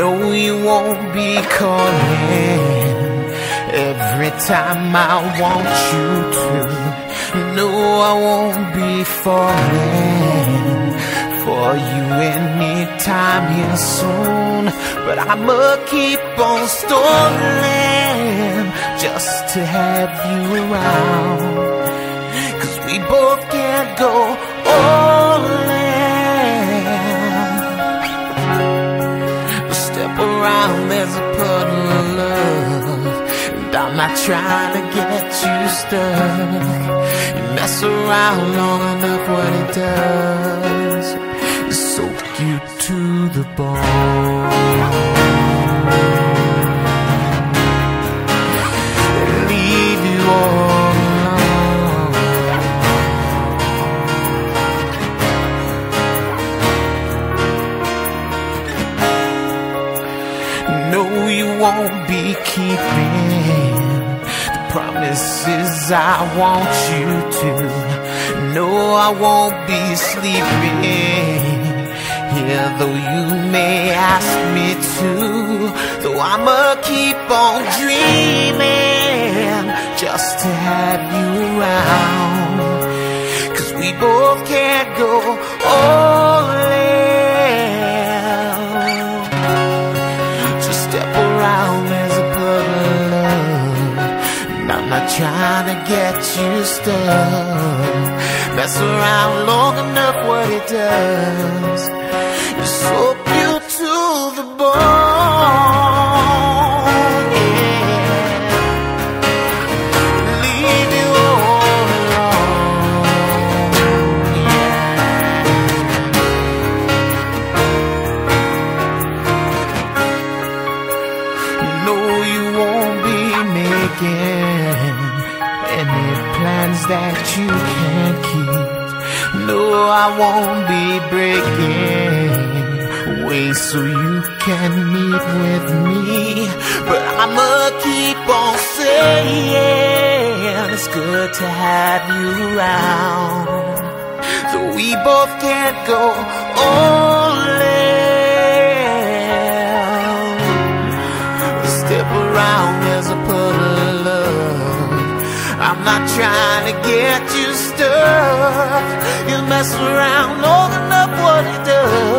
know you won't be calling every time I want you to. No, I won't be falling for you anytime here soon, but I'ma keep on stalling just to have you around, 'cause we both can't go all in. But step around, there's a puddle of love, and I'm not trying to get you stuck. You mess around long enough, what it does is soak you to the bone and leave you all won't be keeping the promises I want you to. No, I won't be sleeping here, though you may ask me to. Though I'ma keep on dreaming just to have you around, 'cause we both can't go all in. Just step as a puddle of, and I'm not trying to get you stuck. Mess around long enough, what it does is soak you to the bone, yeah. Leave you all alone, yeah. No, you won't be making any plans that you can't keep. No, I won't be breaking away so you can meet with me, but I'ma keep on saying it's good to have you around, though we both can't go all in. Step around, there's a puddle of love, I'm not trying to get you stuck. You mess around long enough, what it does